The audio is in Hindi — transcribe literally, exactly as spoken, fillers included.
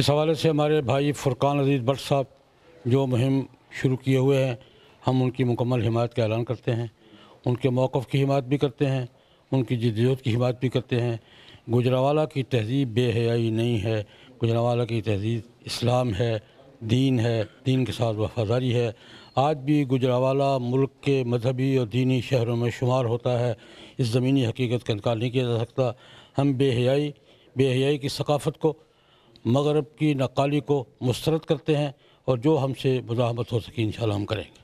इस हवाले से हमारे भाई फुरकान अजीज़ भट्ट साहब जो मुहिम शुरू किए हुए हैं, हम उनकी मुकम्मल हिमायत का ऐलान करते हैं, उनके मौक़िफ़ की हिमायत भी करते हैं, उनकी जद्दोजहद की हिमायत भी करते हैं। गुजरांवाला की तहजीब बेहयाई नहीं है, गुजरांवाला की तहजीब इस्लाम है, दीन है, दीन के साथ वफादारी है। आज भी गुजरांवाला मुल्क के मजहबी और दीनी शहरों में शुमार होता है। इस ज़मीनी हकीकत का इनकार नहीं किया जा सकता। हम बेहयाई बेहयाई की सकाफ़त को, मगरब की नकाली को मुस्तरद करते हैं और जो हमसे मुज़ाहमत हो सके इंशाल्लाह हम करेंगे।